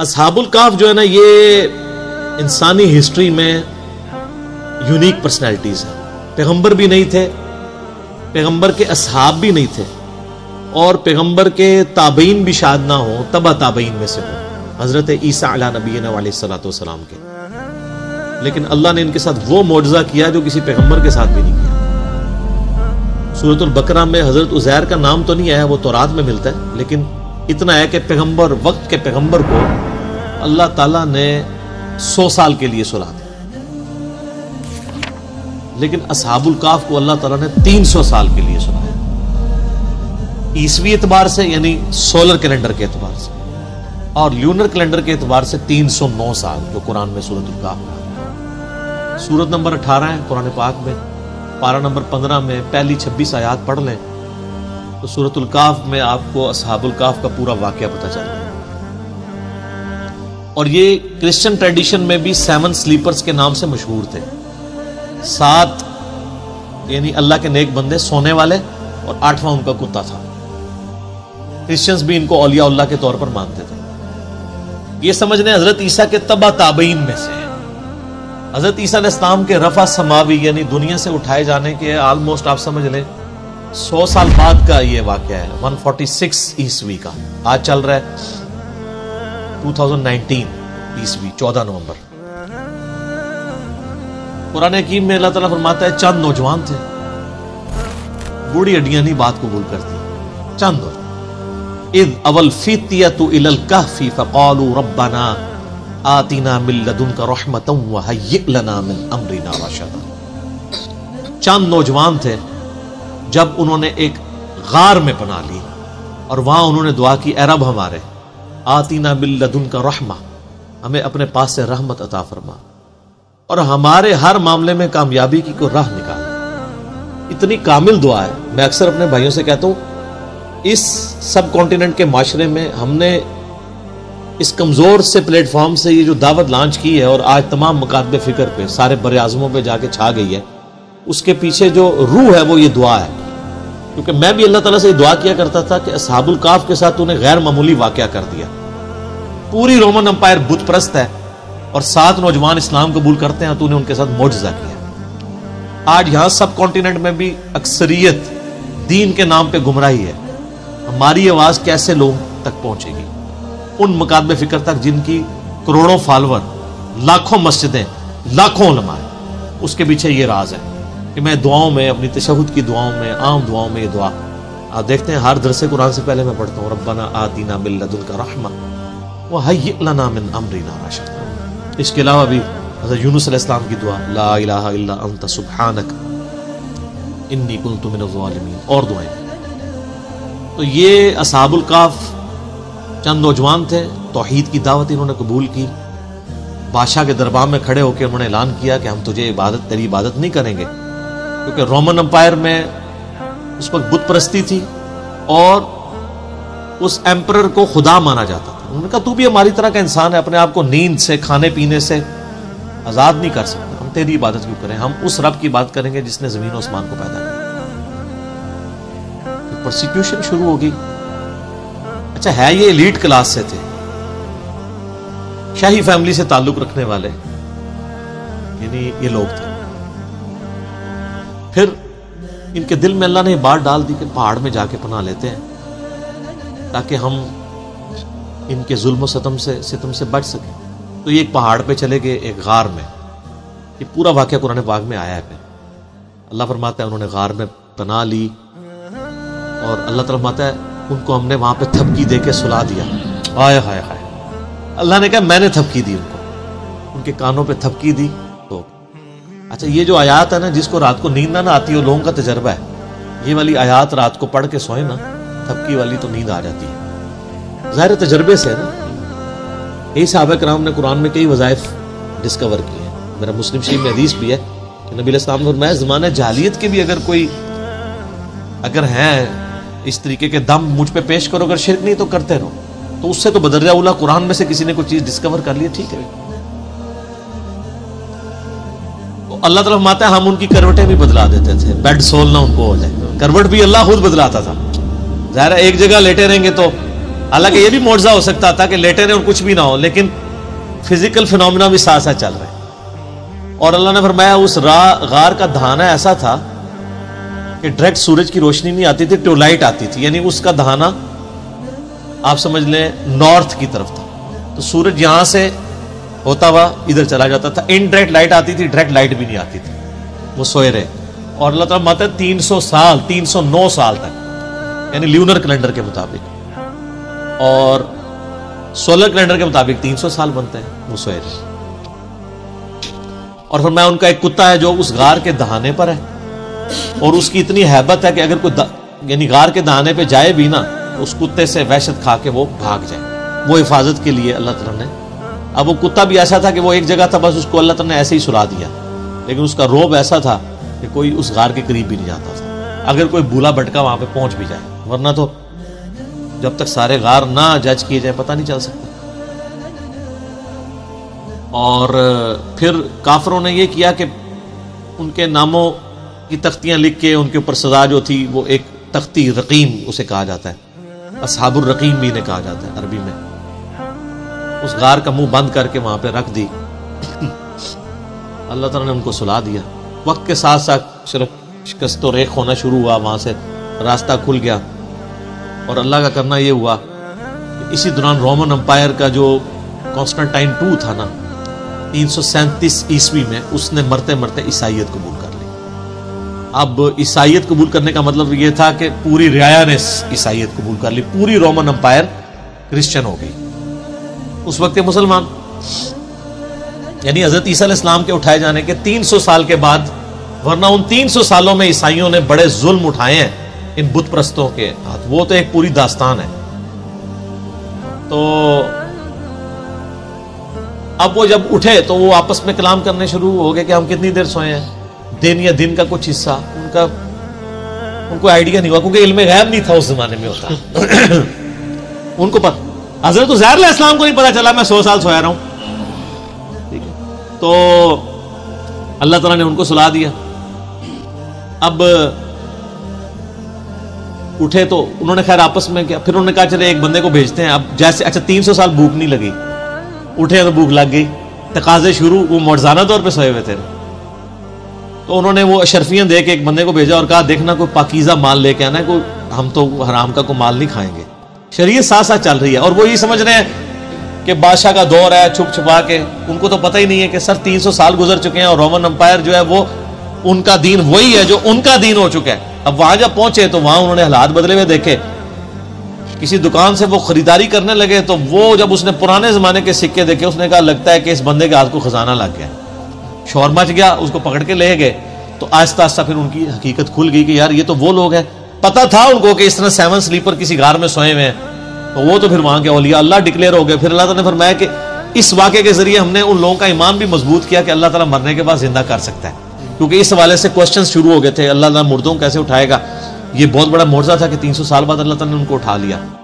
अस्हाबुल कहफ़ जो है ना, ये इंसानी हिस्ट्री में यूनिक पर्सनैलिटीज़ हैं। पैगंबर भी नहीं थे, पैगंबर के असहाब भी नहीं थे, और पैगंबर के ताबईन भी शायद ना हो, तबा ताबईन में से हो हज़रत ईसा अला नबीना अलैहिस्सलाम के। लेकिन अल्लाह ने इनके साथ वो मोजज़ा किया जो किसी पैगंबर के साथ भी नहीं किया। सूरत बकरा में हजरत उजैर का नाम तो नहीं आया, वो तौरात में मिलता है, लेकिन इतना है कि पैगंबर, वक्त के पैगंबर को अल्लाह ताला ने 100 साल के लिए सुला दिया, लेकिन अस्हाबुल कहफ़ को अल्लाह ताला ने 300 साल के लिए सुलाया, ईसवी एतबार से यानी सोलर कैलेंडर के एतबार से, और ल्यूनर कैलेंडर के एतबार से 309 साल जो कुरान में सूरतुल कहफ़। सूरत नंबर 18 है कुरान पाक में, पारा नंबर 15 में पहली 26 आयात पढ़ लें तो सूरतुल कहफ़ में आपको अस्हाबुल कहफ़ का पूरा वाकया पता चलता है। और ये क्रिश्चियन ट्रेडिशन में भी 7 स्लीपर्स के नाम से मशहूर थे। 7 यानी अल्लाह के नेक बंदे सोने वाले, और 8वां उनका कुत्ता था। क्रिश्चियंस भी इनको औलिया अल्लाह के तौर पर मानते थे। ये समझने हजरत ईसा के तबा ताबईन में से। हजरत ईसा ने इस्लाम के रफा समावी यानी दुनिया से उठाए जाने के ऑलमोस्ट आप समझ लें 100 साल बाद का ये वाकया है, 146 ईस्वी का। आज चल रहा है 2019 ईस्वी, 14 नवंबर। कुरान-ए-कीम में अल्लाह ताला फरमाता है, चंद नौजवान थे, बूढ़ी हड्डियां नहीं बात कबूल करती। चंद इद अवल फित्यतु इलल कहफ़ी फ़क़ालू रब्बना आतिना मिन लदुनका रहमतन व हय्यि लना मिन अम्रिना रशदा। चंद नौजवान थे जब उन्होंने एक गार में पना ली, और वहां उन्होंने दुआ की, ए रब हमारे, आतीना मिन लदुनका रहमा, हमें अपने पास से रहमत अता फरमा, और हमारे हर मामले में कामयाबी की कोई राह निकाल। इतनी कामिल दुआ है। मैं अक्सर अपने भाइयों से कहता हूँ, इस सब कॉन्टिनेंट के माशरे में हमने इस कमज़ोर से प्लेटफॉर्म से ये जो दावत लॉन्च की है, और आज तमाम मकातब फ़िक्र पे, सारे बरआज़मों पे जाके छा गई है, उसके पीछे जो रूह है वो ये दुआ है। क्योंकि मैं भी अल्लाह ताला से दुआ किया करता था कि अस्हाबुल कहफ़ के साथ तूने गैर मामूली वाकया कर दिया। पूरी रोमन अंपायर बुत परस्त है, और 7 नौजवान इस्लाम कबूल करते हैं, तूने उनके साथ मोजज़ा किया। आज यहाँ सब कॉन्टिनेंट में भी अक्सरियत दीन के नाम पर गुमराही है। हमारी आवाज़ कैसे लोगों तक पहुँचेगी? उन मकातब फ़िक्र तक जिनकी करोड़ों फॉलोअर, लाखों मस्जिदें, लाखों उलमा है। उसके पीछे ये राज है कि मैं दुआओं में, अपनी तशहुद की दुआओं में, आम दुआओं में, ये दुआ आप देखते हैं हर दरसे कुरान से पहले मैं पढ़ता हूँ, रब्बना आतीना मिन लदुनका रहमा व हय्यि लना मिन अम्रिना राशिदा। इसके अलावा भी हज़रत यूनुस अलैहिस्सलाम की दुआ, ला इलाहा इल्ला अंत सुब्हानक इन्नी कुन्तु मिनज़्ज़ालिमीन, और दुआएं। तो ये अस्हाबुल कहफ़ चंद नौजवान थे, तौहीद की दावत इन्होंने कबूल की। बादशाह के दरबार में खड़े होकर उन्होंने ऐलान किया कि हम तुझे इबादत, तेरी इबादत नहीं करेंगे, क्योंकि रोमन अंपायर में उस वक्त बुत परस्ती थी और उस एम्परर को खुदा माना जाता था। उन्होंने कहा, तू भी हमारी तरह का इंसान है, अपने आप को नींद से, खाने पीने से आज़ाद नहीं कर सकता, हम तेरी इबादत क्यों करें? हम उस रब की बात करेंगे जिसने ज़मीन और आसमान को पैदा किया। तो प्रोसिक्यूशन शुरू होगी। अच्छा है, ये एलीट क्लास से थे, शाही फैमिली से ताल्लुक़ रखने वाले, यानी ये लोग थे। फिर इनके दिल में अल्लाह ने बात डाल दी कि पहाड़ में जाके पनाह लेते हैं ताकि हम इनके जुल्म और सितम से बच सकें। तो ये एक पहाड़ पे चले गए, एक गार में। ये पूरा वाकया कुरान पाक में आया है। अल्लाह फरमाता है, उन्होंने गार में पनाह ली, और अल्लाह ताला फरमाता है, उनको हमने वहाँ पे थपकी दे के सुला दिया। हाय हाय हाय, अल्लाह ने कहा, मैंने थपकी दी उनको, उनके कानों पर थपकी दी। अच्छा, ये जो आयात है ना, जिसको रात को नींद ना आती हो, लोगों का तजर्बा है, ये वाली आयात रात को पढ़ के सोए ना, थपकी वाली, तो नींद आ जाती है। ज़ाहिर तजर्बे से है ना। यही सहाबा कराम ने कुरान में कई वज़ाइफ डिस्कवर किए हैं। मेरा मुस्लिम शरीफ में हदीस भी है कि नबी अलैहिस्सलाम ने फरमाया, ज़माने जाहिलियत के भी अगर कोई अगर हैं इस तरीके के दम मुझ पर पेश करो, अगर शिरक नहीं तो करते रहो, तो उससे तो बदरिया उला कुरान में से किसी ने कोई चीज़ डिस्कवर कर ली, ठीक है। अल्लाह ताला फरमाता है, हम उनकी करवटें भी बदला देते थे, बेड सोल ना उनको हो जाए। करवट भी अल्लाह खुद बदलाता था। ज़ाहिर है, एक जगह लेटे रहेंगे तो हालांकि यह भी मुआवजा हो सकता था कि लेटे रहे और कुछ भी ना हो, लेकिन फिजिकल फिनोमिना भी साथ साथ चल रहे हैं। और अल्लाह ने फरमाया उस गार का दहाना ऐसा था कि डायरेक्ट सूरज की रोशनी नहीं आती थी, ट्यूबलाइट आती थी, यानी उसका दहाना आप समझ लें नॉर्थ की तरफ था, तो सूरज यहां से होता हुआ इधर चला जाता था, इनडायरेक्ट लाइट आती थी, डायरेक्ट लाइट भी नहीं आती थी, वो सोए रहे। और अल्लाह ताला माता 309 साल तक, यानी ल्यूनर कैलेंडर के मुताबिक और सोलर कैलेंडर के मुताबिक 300 साल बनते हैं, वो सोए रहे। और फिर मैं उनका एक कुत्ता है जो उस गार के दहाने पर है और उसकी इतनी हैबत है कि अगर कोई यानी गार के दहाने पर जाए भी ना, उस कुत्ते से वहशत खा के वो भाग जाए, वो हिफाजत के लिए अल्लाह ताला ने। अब वो कुत्ता भी ऐसा था कि वो एक जगह था, बस उसको अल्लाह ताला ने ऐसे ही सुला दिया, लेकिन उसका रोब ऐसा था कि कोई उस गार के करीब भी नहीं जाता था, अगर कोई भूला भटका वहां पे पहुंच भी जाए, वरना तो जब तक सारे गार ना जज किए जाए पता नहीं चल सकता। और फिर काफिरों ने यह किया कि उनके नामों की तख्तियां लिख के उनके ऊपर सजा जो थी वो, एक तख्ती रकीम उसे कहा जाता है, असहाबुर रकीम भी ने कहा जाता है अरबी में, उस गार का मुंह बंद करके वहां पे रख दी। अल्लाह ताला ने उनको सुला दिया। वक्त के साथ साथ शिकस्त और रेख होना शुरू हुआ, वहां से रास्ता खुल गया। और अल्लाह का करना ये हुआ, इसी दौरान रोमन अम्पायर का जो कॉन्स्टेंटाइन 2 था ना 337 ईस्वी में, उसने मरते मरते ईसाइयत कबूल कर ली। अब ईसाइयत कबूल करने का मतलब ये था कि पूरी रियाया ने ईसाइयत कबूल कर ली, पूरी रोमन अम्पायर क्रिश्चियन हो गई, उस वक्त मुसलमान। यानी हज़रत ईसा अलैहिस्सलाम के उठाए जाने के 300 साल के बाद, वरना उन 300 सालों में ईसाइयों ने बड़े जुल्म उठाए हैं इन बुत परस्तों के हाथ, वो तो एक पूरी दास्तान है। तो अब वो जब उठे तो वो आपस में कलाम करने शुरू हो गए कि हम कितनी देर सोए हैं, दिन या दिन का कुछ हिस्सा, उनका उनको आइडिया नहीं हुआ क्योंकि इल्म गैब नहीं था उस जमाने में होता उनको पता, हजरत उजैर अलैहिस्सलाम को नहीं पता चला मैं 100 साल सोया रहा हूं, ठीक है। तो अल्लाह ताला ने उनको सुला दिया। अब उठे तो उन्होंने खैर आपस में क्या, फिर उन्होंने कहा चले एक बंदे को भेजते हैं। अब जैसे अच्छा 300 साल भूख नहीं लगी, उठे तो भूख लग गई, तकाजे शुरू, वो मौजज़ाना तौर पर सोए हुए थे। तो उन्होंने वो अशरफियाँ दे के एक बंदे को भेजा और कहा देखना कोई पाकीज़ा माल लेके आना है, कोई हम तो हराम का कोई माल नहीं खाएंगे। शरीयत साथ साथ चल रही है और वो ये समझ रहे हैं कि बादशाह का दौर है, छुप छुपा के, उनको तो पता ही नहीं है कि सर 300 साल गुजर चुके हैं और रोमन अम्पायर जो है वो, उनका दीन वही है जो उनका दीन हो चुका है। अब वहाँ जब पहुँचे तो वहाँ उन्होंने हालात बदले हुए देखे। किसी दुकान से वो ख़रीदारी करने लगे तो वो जब उसने पुराने ज़माने के सिक्के देखे, उसने कहा लगता है कि इस बंदे के हाथ को ख़जाना लग गया, शोर मच गया, उसको पकड़ के ले गए। तो आहिस्ता आहिस्ता फिर उनकी हकीकत खुल गई कि यार ये तो वो लोग हैं, पता था उनको कि इस तरह 7 स्लीपर किसी गार में सोए हुए हैं। तो वो तो फिर वहां के औलिया अल्लाह डिक्लेयर हो गए। फिर अल्लाह ताला ने फरमाया कि इस वाक़े के जरिए हमने उन लोगों का ईमान भी मजबूत किया कि अल्लाह ताला मरने के बाद जिंदा कर सकता है, क्योंकि इस हवाले से क्वेश्चन शुरू हो गए थे, अल्लाह ताला मुर्दों को कैसे उठाएगा। ये बहुत बड़ा मुआवजा था कि 300 साल बाद अल्लाह ताला ने उनको उठा लिया।